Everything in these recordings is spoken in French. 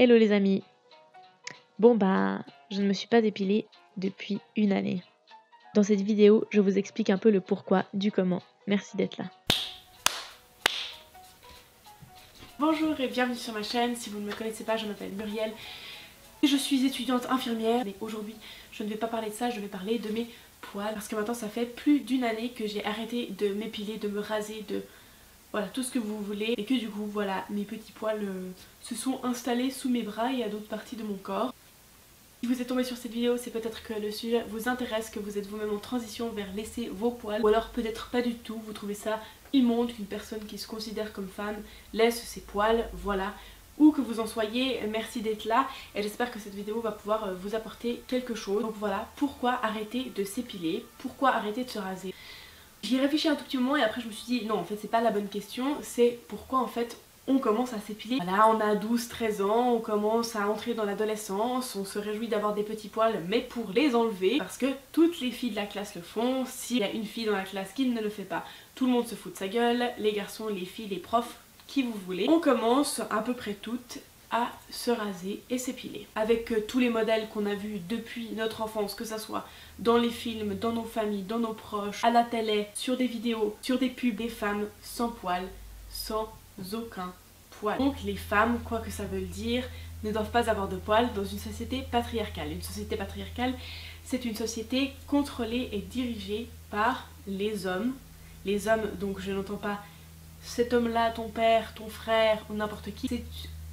Hello les amis. Bon bah, je ne me suis pas épilée depuis une année. Dans cette vidéo, je vous explique un peu le pourquoi du comment. Merci d'être là. Bonjour et bienvenue sur ma chaîne. Si vous ne me connaissez pas, je m'appelle Muriel. Je suis étudiante infirmière, mais aujourd'hui, je ne vais pas parler de ça, je vais parler de mes poils. Parce que maintenant, ça fait plus d'une année que j'ai arrêté de m'épiler, de me raser, de... voilà, tout ce que vous voulez. Et que du coup, voilà, mes petits poils se sont installés sous mes bras et à d'autres parties de mon corps. Si vous êtes tombé sur cette vidéo, c'est peut-être que le sujet vous intéresse, que vous êtes vous-même en transition vers laisser vos poils. Ou alors peut-être pas du tout, vous trouvez ça immonde qu'une personne qui se considère comme femme laisse ses poils, voilà. Où que vous en soyez, merci d'être là et j'espère que cette vidéo va pouvoir vous apporter quelque chose. Donc voilà, pourquoi arrêter de s'épiler, pourquoi arrêter de se raser. J'y ai réfléchi un tout petit moment et après je me suis dit non, en fait c'est pas la bonne question, c'est pourquoi en fait on commence à s'épiler. Voilà, on a 12-13 ans, on commence à entrer dans l'adolescence, on se réjouit d'avoir des petits poils mais pour les enlever, parce que toutes les filles de la classe le font. S'il y a une fille dans la classe qui ne le fait pas, tout le monde se fout de sa gueule, les garçons, les filles, les profs, qui vous voulez. On commence à peu près toutes à se raser et s'épiler. Avec tous les modèles qu'on a vus depuis notre enfance, que ça soit dans les films, dans nos familles, dans nos proches, à la télé, sur des vidéos, sur des pubs, des femmes sans poils, sans aucun poil. Donc les femmes, quoi que ça veuille dire, ne doivent pas avoir de poils dans une société patriarcale. Une société patriarcale, c'est une société contrôlée et dirigée par les hommes. Les hommes, donc je n'entends pas cet homme-là, ton père, ton frère, ou n'importe qui. C'est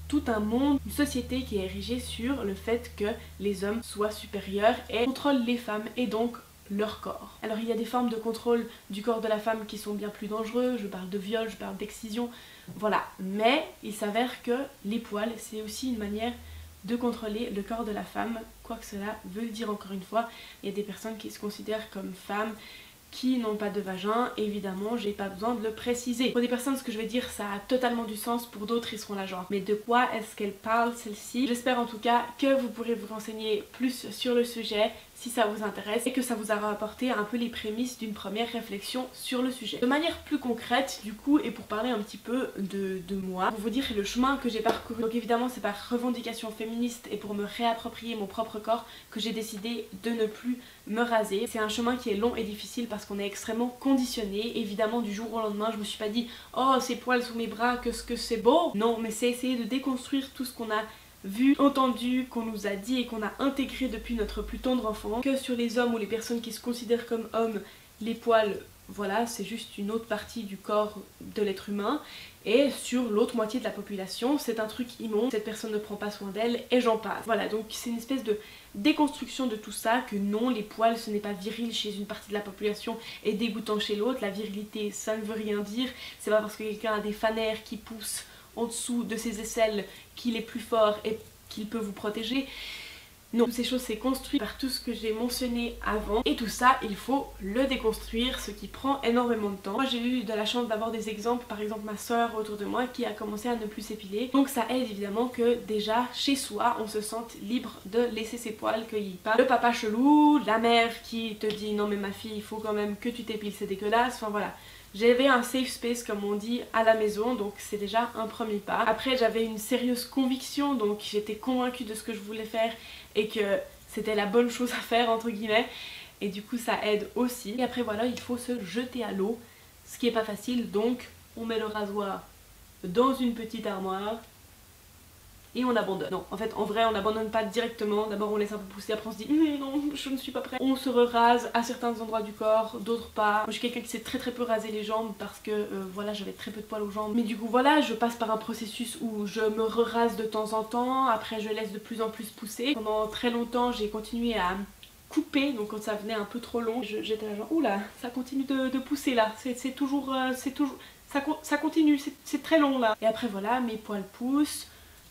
tout un monde, une société qui est érigée sur le fait que les hommes soient supérieurs et contrôlent les femmes et donc leur corps. Alors il y a des formes de contrôle du corps de la femme qui sont bien plus dangereuses, je parle de viol, je parle d'excision, voilà. Mais il s'avère que les poils, c'est aussi une manière de contrôler le corps de la femme, quoi que cela veut dire encore une fois. Il y a des personnes qui se considèrent comme femmes, qui n'ont pas de vagin, évidemment j'ai pas besoin de le préciser. Pour des personnes ce que je vais dire ça a totalement du sens, pour d'autres ils seront là genre mais de quoi est-ce qu'elle parle celle-ci? J'espère en tout cas que vous pourrez vous renseigner plus sur le sujet si ça vous intéresse et que ça vous aura apporté un peu les prémices d'une première réflexion sur le sujet. De manière plus concrète du coup, et pour parler un petit peu de moi, pour vous dire le chemin que j'ai parcouru. Donc évidemment c'est par revendication féministe et pour me réapproprier mon propre corps que j'ai décidé de ne plus me raser. C'est un chemin qui est long et difficile parce qu'on est extrêmement conditionné. Évidemment du jour au lendemain je me suis pas dit oh ces poils sous mes bras, qu'est-ce que c'est beau. Non, mais c'est essayer de déconstruire tout ce qu'on a vu, entendu, qu'on nous a dit et qu'on a intégré depuis notre plus tendre enfance, que sur les hommes ou les personnes qui se considèrent comme hommes, les poils, voilà, c'est juste une autre partie du corps de l'être humain, et sur l'autre moitié de la population, c'est un truc immonde, cette personne ne prend pas soin d'elle, et j'en passe. Voilà, donc c'est une espèce de déconstruction de tout ça, que non, les poils, ce n'est pas viril chez une partie de la population et dégoûtant chez l'autre, la virilité, ça ne veut rien dire, c'est pas parce que quelqu'un a des fanères qui poussent en dessous de ses aisselles qu'il est plus fort et qu'il peut vous protéger. Non, toutes ces choses c'est construit par tout ce que j'ai mentionné avant et tout ça il faut le déconstruire, ce qui prend énormément de temps. Moi j'ai eu de la chance d'avoir des exemples, par exemple ma soeur autour de moi qui a commencé à ne plus s'épiler, donc ça aide évidemment que déjà chez soi on se sente libre de laisser ses poils, qu'il n'y ait pas le papa chelou, la mère qui te dit non mais ma fille il faut quand même que tu t'épiles, c'est dégueulasse, enfin voilà. J'avais un safe space comme on dit à la maison, donc c'est déjà un premier pas. Après j'avais une sérieuse conviction, donc j'étais convaincue de ce que je voulais faire et que c'était la bonne chose à faire entre guillemets, et du coup ça aide aussi. Et après voilà, il faut se jeter à l'eau, ce qui est pas facile, donc on met le rasoir dans une petite armoire et on abandonne. Non, en fait en vrai on n'abandonne pas directement, d'abord on laisse un peu pousser, après on se dit non je ne suis pas prête. On se rase à certains endroits du corps, d'autres pas. Moi je suis quelqu'un qui sait très peu raser les jambes parce que voilà j'avais très peu de poils aux jambes, mais du coup voilà je passe par un processus où je me rase de temps en temps, après je laisse de plus en plus pousser. Pendant très longtemps j'ai continué à couper, donc quand ça venait un peu trop long j'étais là genre oula ça continue de pousser là, c'est toujours ça continue, c'est très long là. Et après voilà mes poils poussent.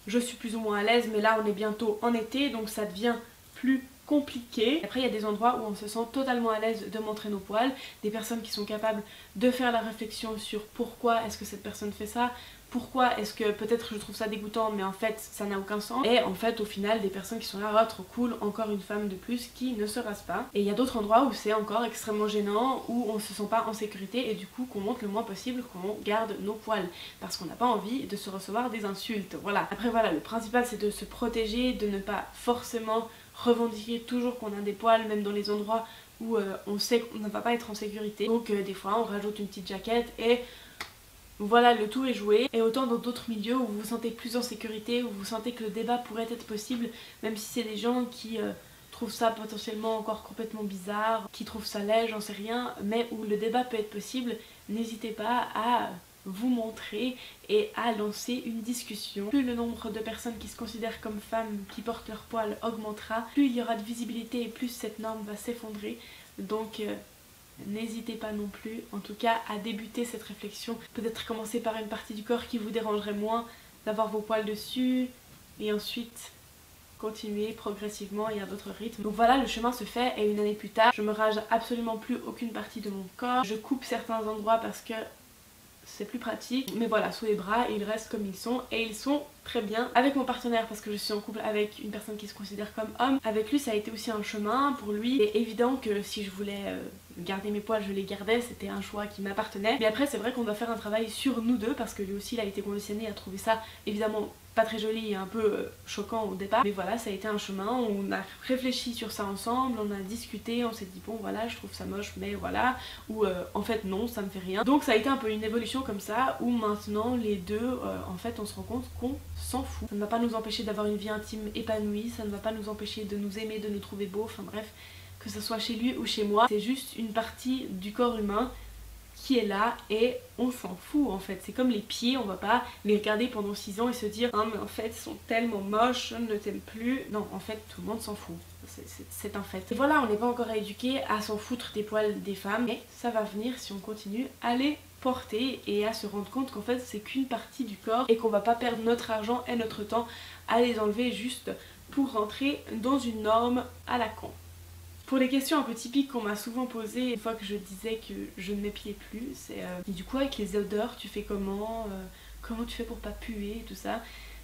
Je suis plus ou moins à l'aise, mais là on est bientôt en été, donc ça devient plus compliqué. Après il y a des endroits où on se sent totalement à l'aise de montrer nos poils, des personnes qui sont capables de faire la réflexion sur pourquoi est-ce que cette personne fait ça, pourquoi est-ce que peut-être je trouve ça dégoûtant mais en fait ça n'a aucun sens, et en fait au final des personnes qui sont là, ah trop cool, encore une femme de plus qui ne se rase pas. Et il y a d'autres endroits où c'est encore extrêmement gênant, où on se sent pas en sécurité et du coup qu'on monte le moins possible, qu'on garde nos poils parce qu'on n'a pas envie de se recevoir des insultes. Voilà, après voilà, le principal c'est de se protéger, de ne pas forcément revendiquer toujours qu'on a des poils, même dans les endroits où on sait qu'on ne va pas être en sécurité. Donc des fois on rajoute une petite jaquette et voilà, le tout est joué. Et autant dans d'autres milieux où vous vous sentez plus en sécurité, où vous sentez que le débat pourrait être possible, même si c'est des gens qui trouvent ça potentiellement encore complètement bizarre, qui trouvent ça laid, j'en sais rien, mais où le débat peut être possible, n'hésitez pas à vous montrer et à lancer une discussion. Plus le nombre de personnes qui se considèrent comme femmes, qui portent leurs poils augmentera, plus il y aura de visibilité et plus cette norme va s'effondrer. Donc n'hésitez pas non plus, en tout cas, à débuter cette réflexion. Peut-être commencer par une partie du corps qui vous dérangerait moins d'avoir vos poils dessus, et ensuite continuer progressivement et à votre rythme. Donc voilà, le chemin se fait, et une année plus tard, je me rase absolument plus aucune partie de mon corps. Je coupe certains endroits parce que c'est plus pratique, mais voilà, sous les bras ils restent comme ils sont, et ils sont très bien. Avec mon partenaire, parce que je suis en couple avec une personne qui se considère comme homme, avec lui ça a été aussi un chemin. Pour lui, c'est évident que si je voulais garder mes poils, je les gardais, c'était un choix qui m'appartenait. Mais après c'est vrai qu'on doit faire un travail sur nous deux, parce que lui aussi il a été conditionné à trouver ça évidemment pas très joli et un peu choquant au départ. Mais voilà, ça a été un chemin, on a réfléchi sur ça ensemble, on a discuté, on s'est dit bon voilà, je trouve ça moche mais voilà, ou en fait non, ça me fait rien. Donc ça a été un peu une évolution comme ça, où maintenant les deux en fait on se rend compte qu'on s'en fout. Ça ne va pas nous empêcher d'avoir une vie intime épanouie, ça ne va pas nous empêcher de nous aimer, de nous trouver beaux, enfin bref, que ce soit chez lui ou chez moi, c'est juste une partie du corps humain qui est là et on s'en fout en fait. C'est comme les pieds, on va pas les regarder pendant 6 ans et se dire ah mais en fait ils sont tellement moches, je ne t'aime plus. Non, en fait tout le monde s'en fout, c'est un fait. Et voilà, on n'est pas encore éduqué à s'en foutre des poils des femmes, mais ça va venir si on continue à les porter et à se rendre compte qu'en fait c'est qu'une partie du corps et qu'on va pas perdre notre argent et notre temps à les enlever juste pour rentrer dans une norme à la con. Pour les questions un peu typiques qu'on m'a souvent posées une fois que je disais que je ne m'épilais plus, c'est et du coup avec les odeurs tu fais comment, comment tu fais pour pas puer et tout ça.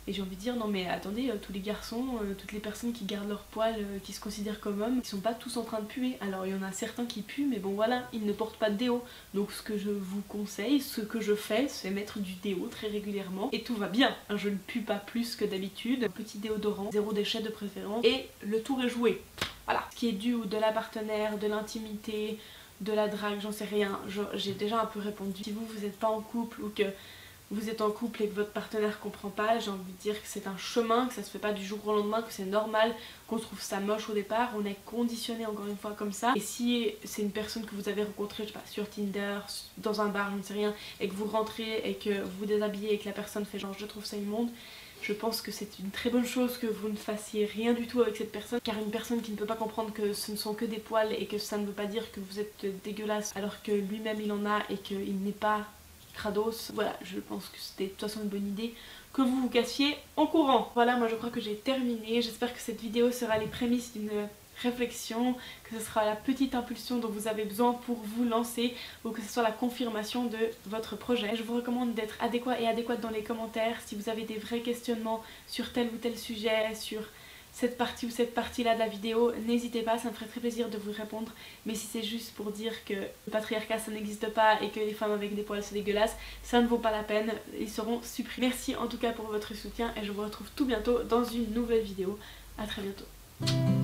Et j'ai envie de dire non mais attendez, tous les garçons, toutes les personnes qui gardent leurs poils, qui se considèrent comme hommes, ils sont pas tous en train de puer. Alors il y en a certains qui puent mais bon voilà, ils ne portent pas de déo. Donc ce que je vous conseille, ce que je fais, c'est mettre du déo très régulièrement et tout va bien. Je ne pue pas plus que d'habitude, petit déodorant, 0 déchet de préférence et le tour est joué. Voilà. Ce qui est dû ou de la partenaire, de l'intimité, de la drague, j'en sais rien, j'ai déjà un peu répondu. Si vous, vous n'êtes pas en couple ou que vous êtes en couple et que votre partenaire comprend pas, j'ai envie de dire que c'est un chemin, que ça se fait pas du jour au lendemain, que c'est normal, qu'on trouve ça moche au départ, on est conditionné encore une fois comme ça. Et si c'est une personne que vous avez rencontrée, je sais pas, sur Tinder, dans un bar, je ne sais rien, et que vous rentrez et que vous vous déshabillez et que la personne fait genre je trouve ça immonde, je pense que c'est une très bonne chose que vous ne fassiez rien du tout avec cette personne, car une personne qui ne peut pas comprendre que ce ne sont que des poils et que ça ne veut pas dire que vous êtes dégueulasse alors que lui-même il en a et qu'il n'est pas crados, voilà, je pense que c'était de toute façon une bonne idée que vous vous cassiez en courant. Voilà, moi je crois que j'ai terminé, j'espère que cette vidéo sera les prémices d'une réflexion, que ce sera la petite impulsion dont vous avez besoin pour vous lancer ou que ce soit la confirmation de votre projet. Je vous recommande d'être adéquat et adéquate dans les commentaires si vous avez des vrais questionnements sur tel ou tel sujet, sur cette partie ou cette partie là de la vidéo, n'hésitez pas, ça me ferait très plaisir de vous répondre. Mais si c'est juste pour dire que le patriarcat ça n'existe pas et que les femmes avec des poils c'est dégueulasse, ça ne vaut pas la peine, ils seront supprimés. Merci en tout cas pour votre soutien et je vous retrouve tout bientôt dans une nouvelle vidéo, à très bientôt.